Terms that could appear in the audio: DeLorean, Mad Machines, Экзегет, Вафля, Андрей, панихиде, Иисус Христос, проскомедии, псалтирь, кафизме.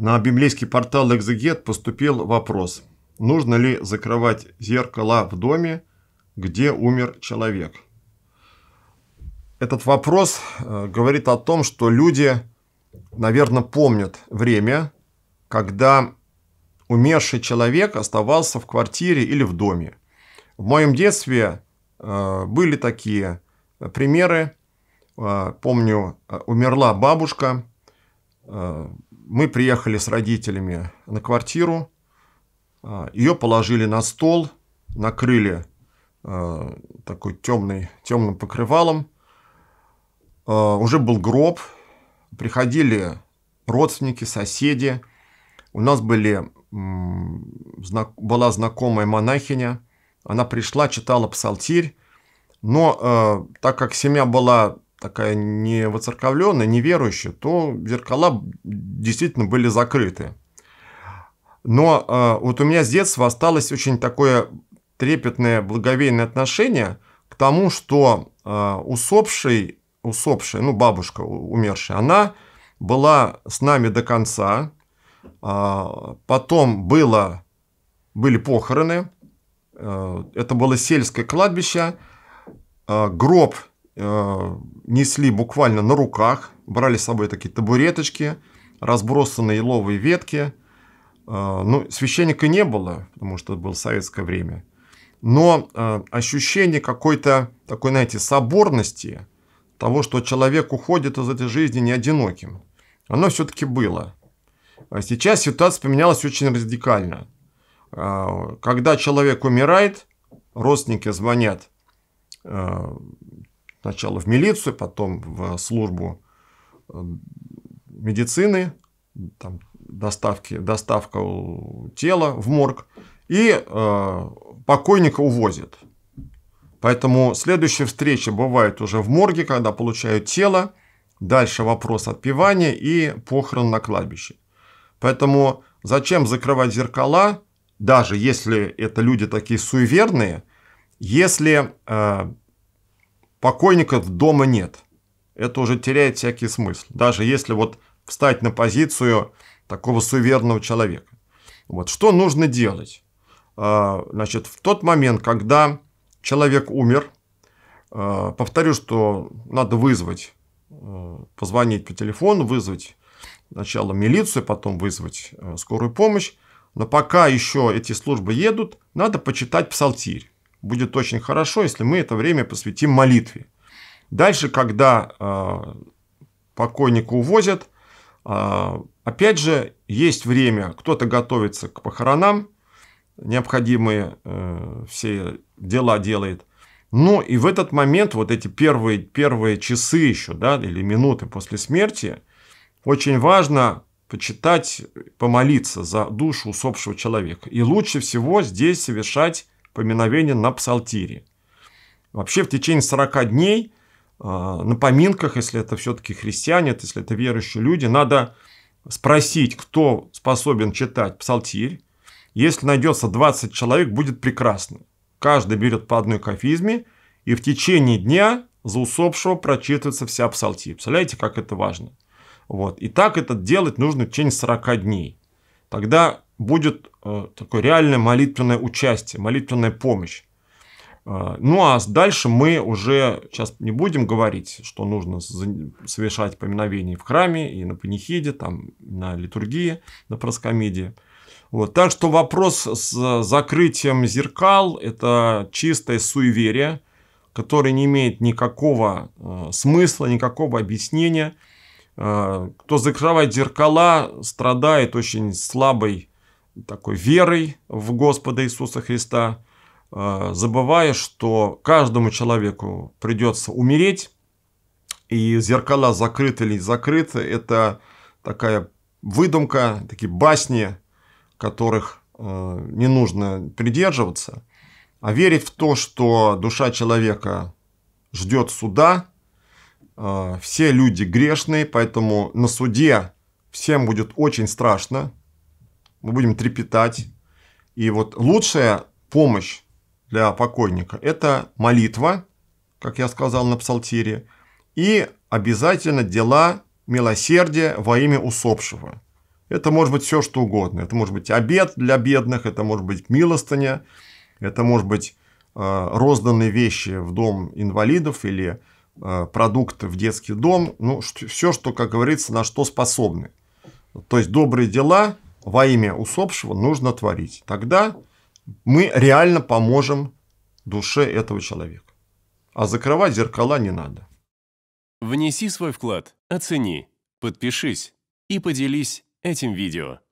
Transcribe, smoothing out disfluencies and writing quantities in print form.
На библейский портал «Экзегет» поступил вопрос, нужно ли закрывать зеркала в доме, где умер человек. Этот вопрос говорит о том, что люди, наверное, помнят время, когда умерший человек оставался в квартире или в доме. В моем детстве были такие примеры. Помню, умерла бабушка. Мы приехали с родителями на квартиру. Ее положили на стол, накрыли такой темным покрывалом. Уже был гроб. Приходили родственники, соседи. У нас была знакомая монахиня. Она пришла, читала псалтирь, но так как семья была такая не воцерковленная, неверующая, то зеркала действительно были закрыты. Но вот у меня с детства осталось очень такое трепетное, благовейное отношение к тому, что усопшая, ну бабушка умершая, она была с нами до конца, потом были похороны. Это было сельское кладбище, гроб несли буквально на руках, брали с собой такие табуреточки, разбросанные еловые ветки. Ну, священника не было, потому что это было советское время. Но ощущение какой-то такой, знаете, соборности, того, что человек уходит из этой жизни не одиноким, оно все-таки было. Сейчас ситуация поменялась очень радикально. Когда человек умирает, родственники звонят сначала в милицию, потом в службу медицины, там, доставка тела в морг, и покойника увозят. Поэтому следующая встреча бывает уже в морге, когда получают тело, дальше вопрос отпевания и похорон на кладбище. Поэтому зачем закрывать зеркала? Даже если это люди такие суеверные, если покойников дома нет, это уже теряет всякий смысл. Даже если вот встать на позицию такого суеверного человека. Вот. Что нужно делать? Значит, в тот момент, когда человек умер, повторю, что надо вызвать, позвонить по телефону, вызвать сначала милицию, потом вызвать скорую помощь. Но пока еще эти службы едут, надо почитать псалтирь. Будет очень хорошо, если мы это время посвятим молитве. Дальше, когда покойника увозят, опять же, есть время. Кто-то готовится к похоронам, необходимые все дела делает. Ну и в этот момент, вот эти первые часы еще, да, или минуты после смерти, очень важно почитать, помолиться за душу усопшего человека. И лучше всего здесь совершать поминовение на псалтире. Вообще в течение 40 дней на поминках, если это все-таки христиане, если это верующие люди, надо спросить, кто способен читать псалтирь. Если найдется 20 человек, будет прекрасно. Каждый берет по одной кафизме, и в течение дня за усопшего прочитывается вся псалтирь. Представляете, как это важно? Вот. И так это делать нужно в течение 40 дней. Тогда будет такое реальное молитвенное участие, молитвенная помощь. Ну а дальше мы уже сейчас не будем говорить, что нужно совершать поминовение в храме, и на панихиде, там, на литургии, на проскомедии. Вот. Так что вопрос с закрытием зеркал – это чистое суеверие, которое не имеет никакого смысла, никакого объяснения. Кто закрывает зеркала, страдает очень слабой такой верой в Господа Иисуса Христа, забывая, что каждому человеку придется умереть, и зеркала закрыты или не закрыты, это такая выдумка, такие басни, которых не нужно придерживаться, а верить в то, что душа человека ждет суда. Все люди грешные, поэтому на суде всем будет очень страшно. Мы будем трепетать. И вот лучшая помощь для покойника – это молитва, как я сказал, на псалтире. И обязательно дела милосердия во имя усопшего. Это может быть все, что угодно. Это может быть обед для бедных, это может быть милостыня, это может быть розданные вещи в дом инвалидов или продукты в детский дом. Ну, все, что, как говорится, на что способны. То есть добрые дела во имя усопшего нужно творить. Тогда мы реально поможем душе этого человека. А закрывать зеркала не надо. Внеси свой вклад, оцени, подпишись и поделись этим видео.